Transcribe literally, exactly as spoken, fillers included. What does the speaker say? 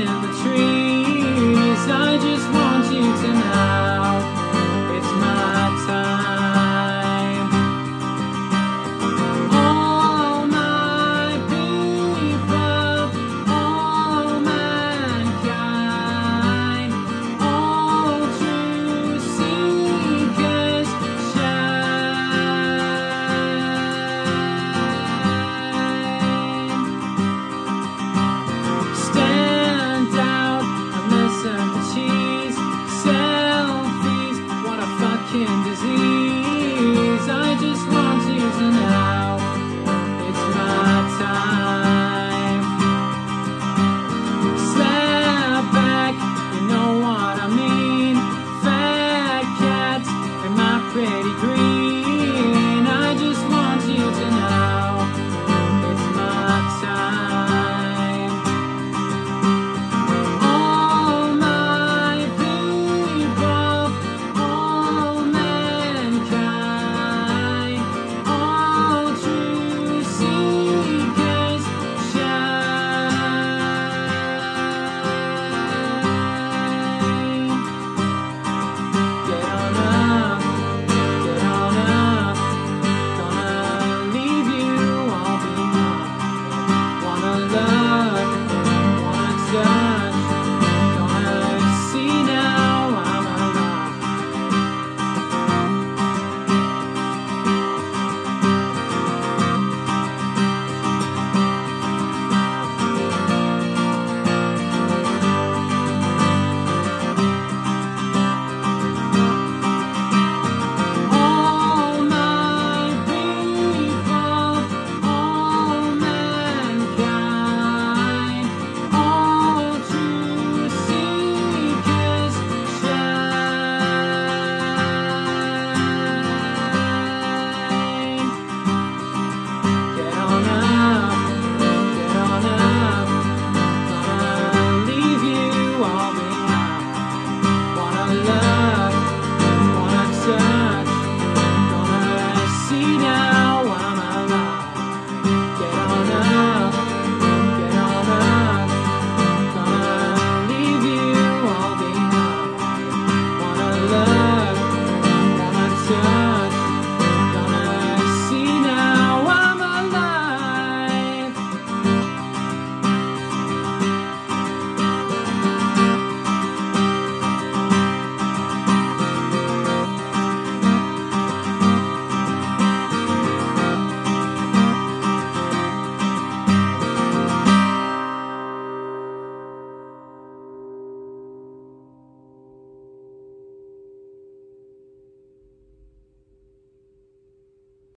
in the trees. I just want you to know it's my time. All my people, all mankind, all true seekers shine. Stand selfies, what a fucking disease.